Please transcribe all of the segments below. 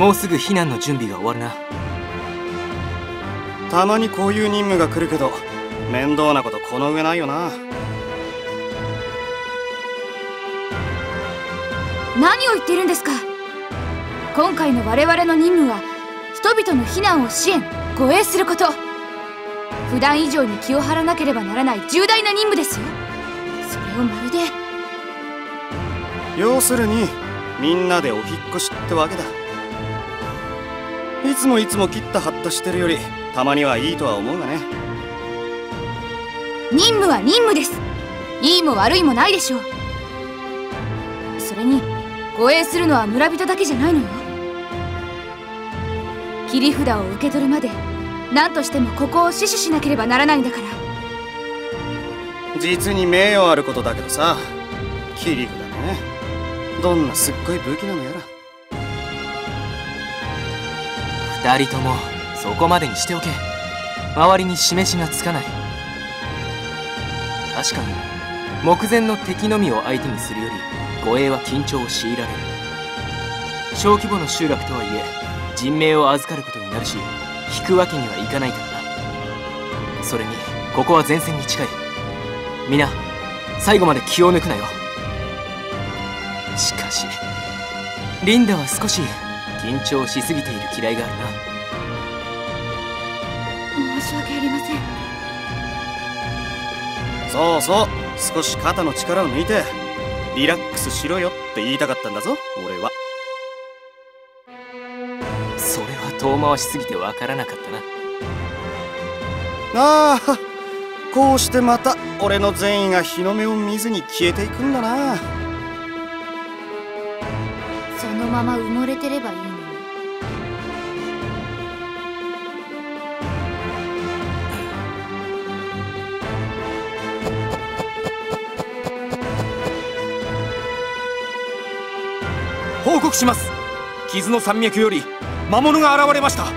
もうすぐ避難の準備が終わるな。たまにこういう任務が来るけど面倒なことこの上ないよな。何を言ってるんですか。今回の我々の任務は人々の避難を支援護衛すること。普段以上に気を張らなければならない重大な任務ですよ。それをまるで…要するにみんなでお引っ越しってわけだ。いつも切った張ったしてるよりたまにはいいとは思うがね。任務は任務です。いいも悪いもないでしょう。それに護衛するのは村人だけじゃないのよ。切り札を受け取るまで何としてもここを死守しなければならないんだから。実に名誉あることだけどさ、切り札ね。どんなすっごい武器なのやら。2人ともそこまでにしておけ。周りに示しがつかない。確かに目前の敵のみを相手にするより護衛は緊張を強いられる。小規模の集落とはいえ人命を預かることになるし引くわけにはいかないからな。それにここは前線に近い。皆最後まで気を抜くなよ。しかしリンダは少し緊張しすぎている嫌いがあるな。申し訳ありません。そうそう、少し肩の力を抜いてリラックスしろよって言いたかったんだぞ俺は。それは遠回しすぎてわからなかったな。ああ、こうしてまた俺の善意が日の目を見ずに消えていくんだな。そのまま埋もれてればいいのに。報告します。傷の山脈より魔物が現れました。あ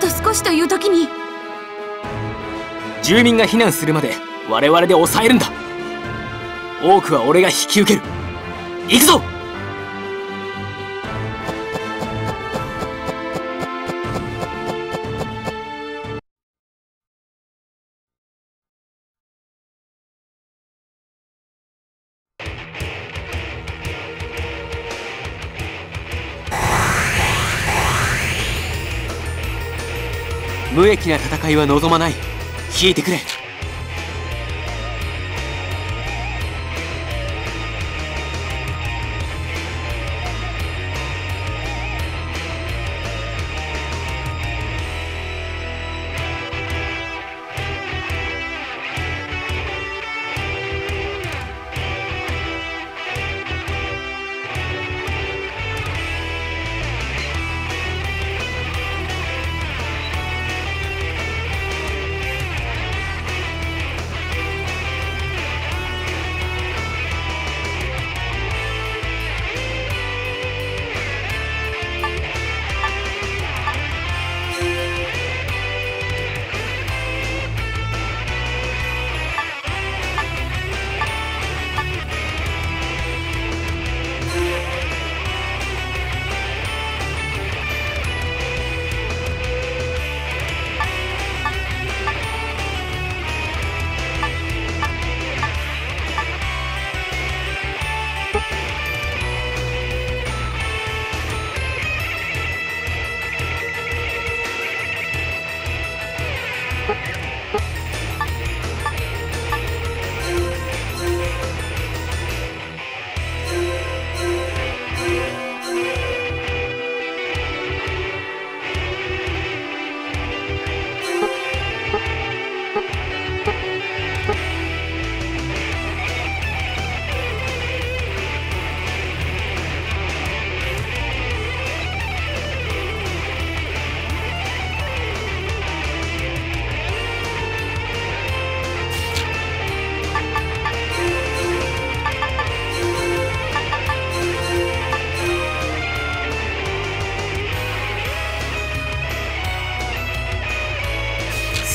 と少しという時に住民が避難するまで我々で抑えるんだ。多くは俺が引き受ける。行くぞ。無益な戦いは望まない。引いてくれ。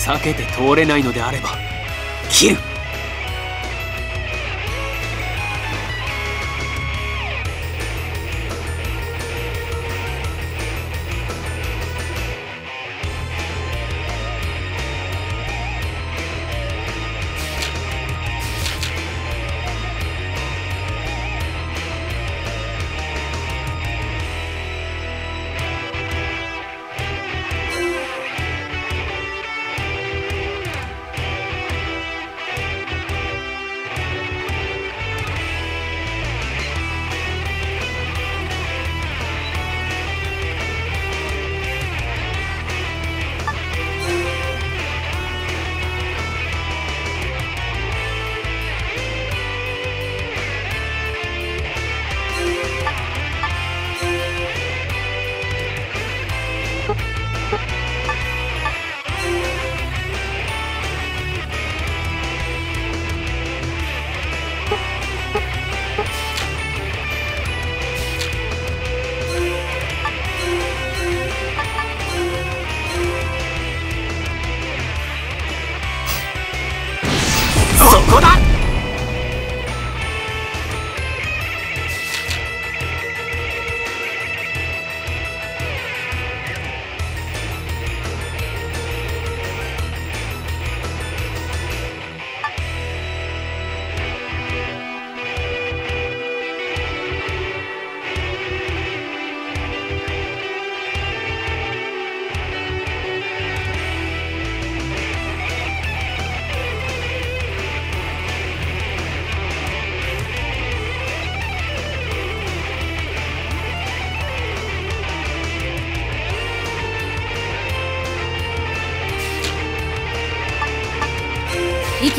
避けて通れないのであれば切る。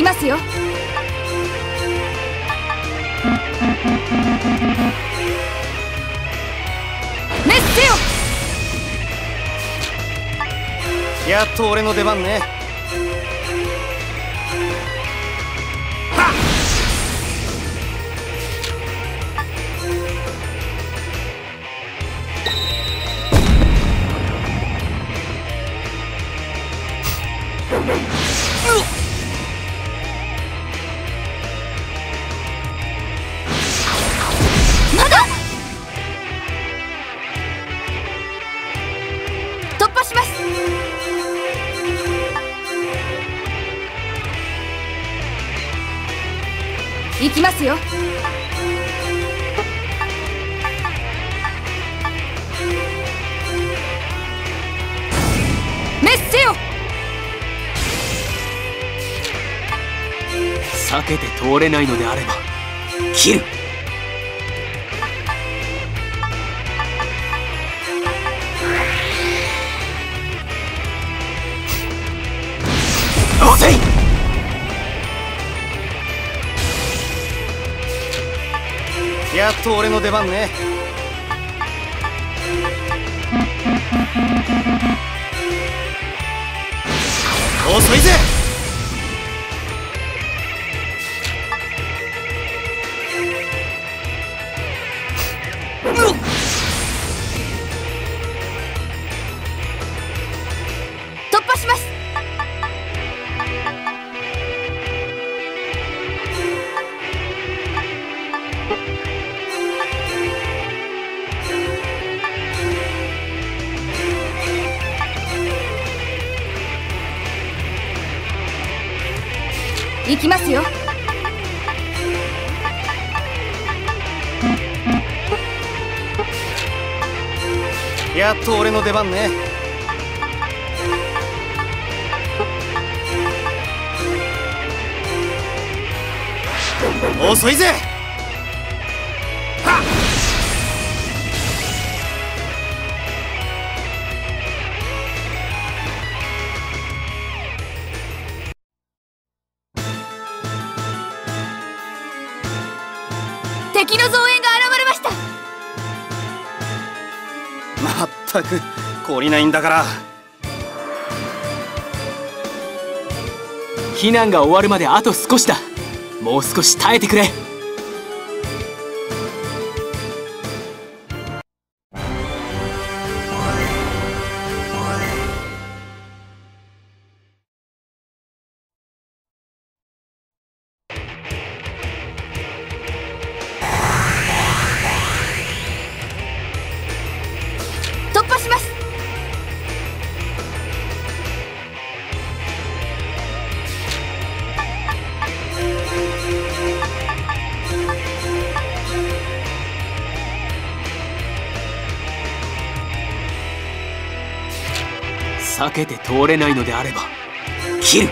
きますよ。メッセよ。やっと俺の出番ね。はっ。行きますよ。メッセよ。避けて通れないのであれば切る。やっと俺の出番ね。遅いぜ。突破します。行きますよ。やっと俺の出番ね。遅いぜ。はっ。敵の増援が現れました。まったく懲りないんだから。避難が終わるまであと少しだ。もう少し耐えてくれ。避けて通れないのであれば切る。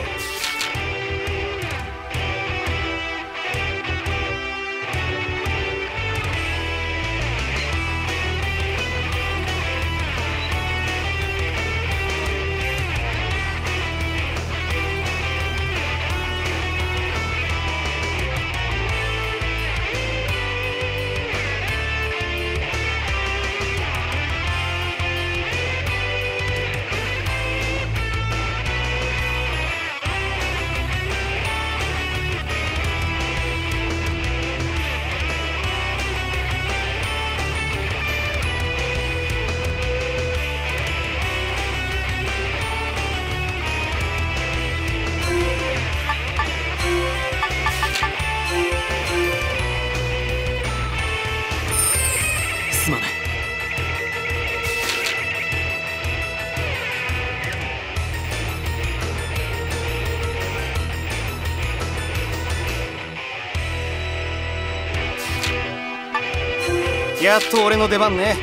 やっと俺の出番ね。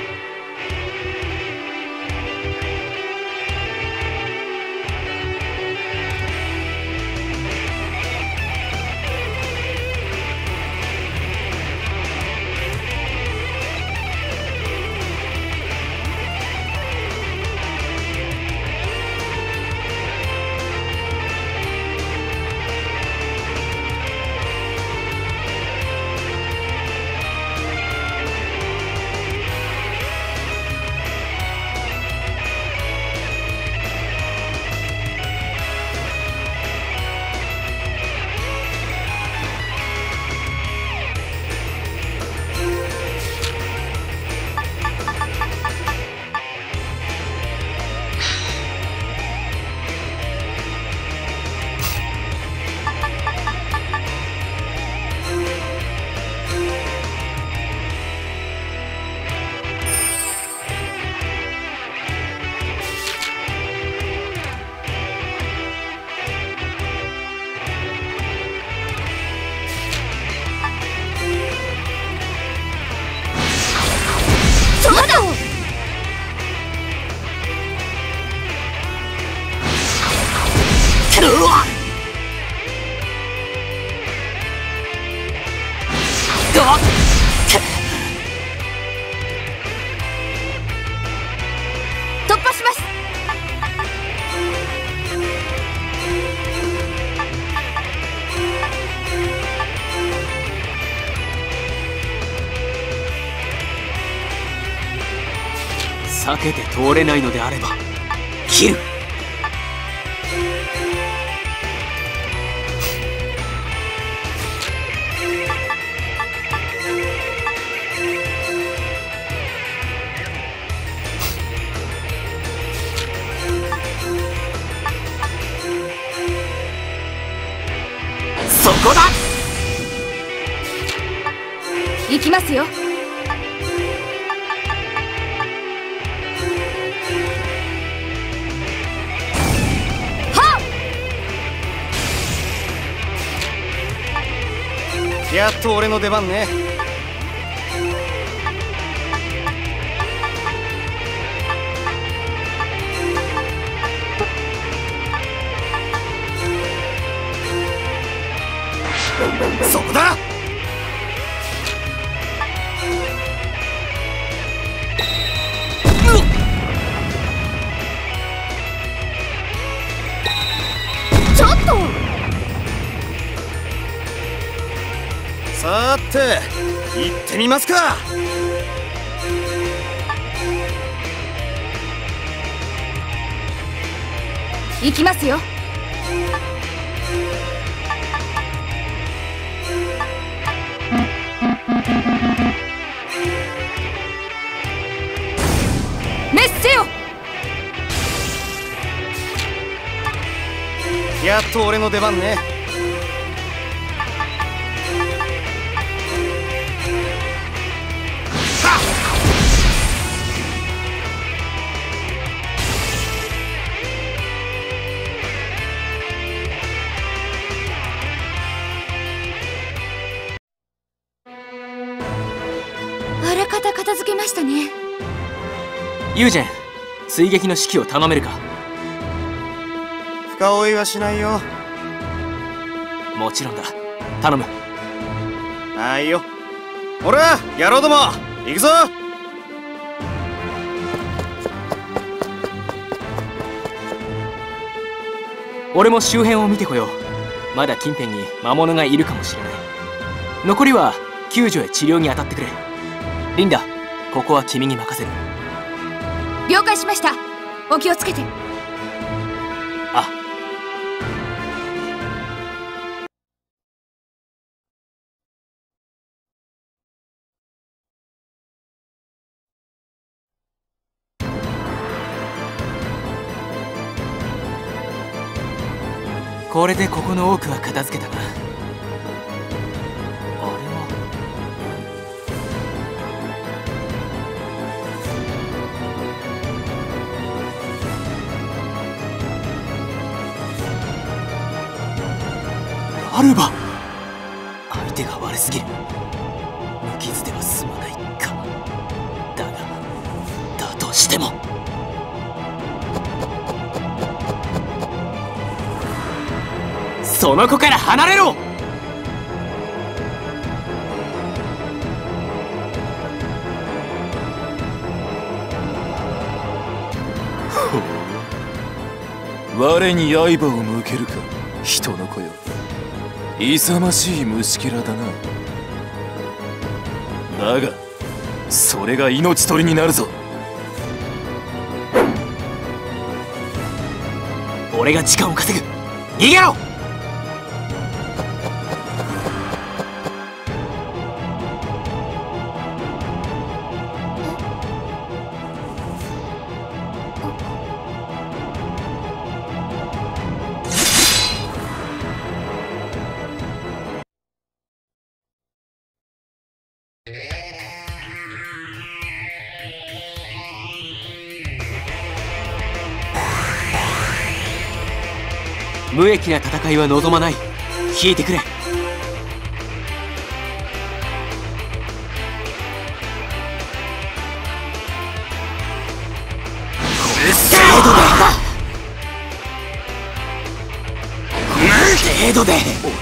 避けて通れないのであれば切る。そこだ。行きますよ。やっと俺の出番ね。そこだ。ちょっとさーて、行ってみますか。行きますよ。メッセよ。やっと俺の出番ね。片付けましたね。ユージェン、追撃の指揮を頼めるか。深追いはしないよ。もちろんだ、頼む。はいよ。ほら野郎ども、行くぞ。俺も周辺を見てこよう。まだ近辺に魔物がいるかもしれない。残りは救助や治療に当たってくれ。リンダ、ここは君に任せる。了解しました。お気をつけて。あ、これでここの多くは片付けたな。アルバ、相手が悪すぎる。無傷では済まないか。だがだとしてもその子から離れろ。我に刃を向けるか、人の子よ。勇ましい虫けらだな。だがそれが命取りになるぞ。俺が時間を稼ぐ。逃げろ。無益な戦いは望まない。引いてくれ。程度で